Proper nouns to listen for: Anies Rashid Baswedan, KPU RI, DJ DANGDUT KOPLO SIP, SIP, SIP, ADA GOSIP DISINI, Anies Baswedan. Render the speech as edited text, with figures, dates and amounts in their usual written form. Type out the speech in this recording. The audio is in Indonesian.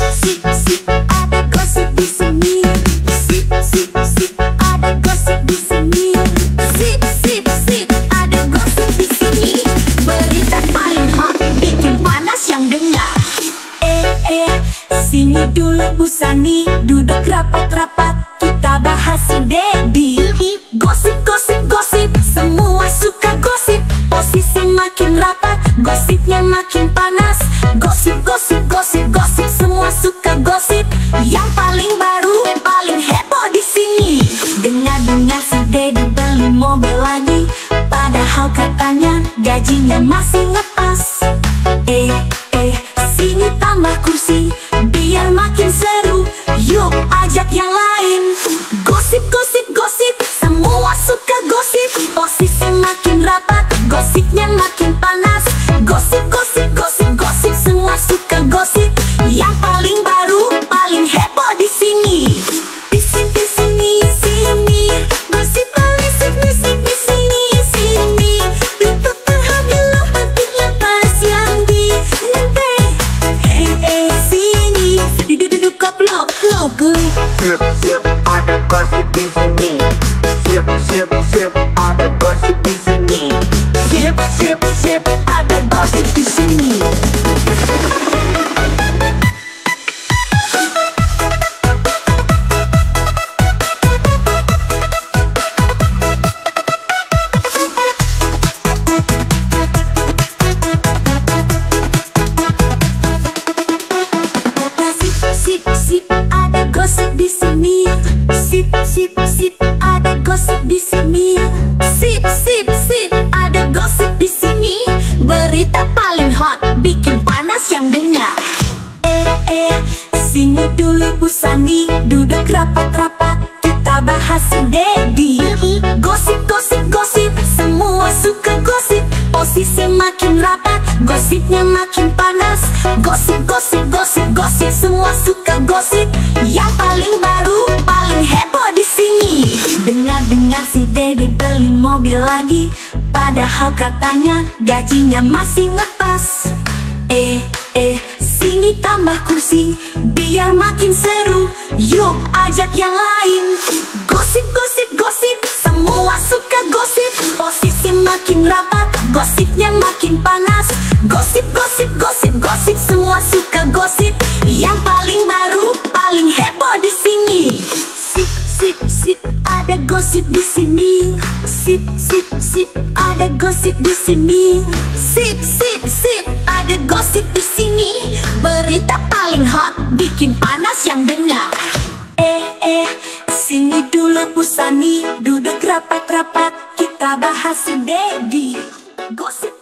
Sip, sip, ada gosip di sini. Sip, sip, sip, ada gosip di sini. Sip, sip, sip, ada gosip di sini. Berita paling hot bikin panas yang dengar. Sini dulu Busani, duduk rapat-rapat, kita bahasin Debbie. Gosip, gosip, gosip, semua suka gosip. Posisi makin rapat, gosipnya makin panas. Gosip, gosip, gosip, gosip, semua suka gosip. Yang paling baru, yang paling heboh di sini. Dengar-dengar si Debbie beli mobil lagi, padahal katanya gajinya masih lepas. Sini tambah kursi, biar makin seru. Yuk ajak yang lain. Gosip, gosip, gosip, semua suka gosip. Posisi makin rapat, gosipnya makin panas. Gosip, gosip, gosip, gosip, semua suka gosip. Yang paling baru, paling heboh di sini. Di sini, sini. Gosip paling sip, sip, di sini, sini. Itu terhamil pentingnya pas yang di nanti. Sini, duduk koplo, koplo sip, sip, ada gosip di sini. Sip, sip, sip, ada gosip di sini. Sip, sip, sip, ada gosip di sini. Sip, sip, ada gosip di sini. Sip, sip, sip, ada gosip di sini. Sip, sip, sip, ada gosip di sini. Berita paling hot bikin panas yang dengar. Sini dulu Busani, duduk rapat-rapat, kita bahasin Debbie. Gosip, gosip, gosip, semua suka gosip. Posisi makin rapat, gosipnya makin panas. Gosip, gosip, gosip, gosip, semua suka gosip. Yang paling baru, paling heboh di sini. Dengar-dengar si Debbie beli mobil lagi, padahal katanya gajinya masih ngepas. Sini tambah kursi, biar makin seru. Yuk ajak yang lain. Gosip, gosip, gosip, semua suka gosip. Posisi makin rapat, gosipnya makin panas. Gosip, gosip, gosip, gosip, semua suka gosip. Yang paling baru, paling heboh di sini. Sip, sip, sip, ada gosip di sini. Sip, sip, sip, ada gosip di sini. Sip, sip, sip, ada gosip di sini. Berita paling hot bikin panas yang dengar. Sini dulu Busani, duduk rapat-rapat, kita bahasin Debbie. Gosip.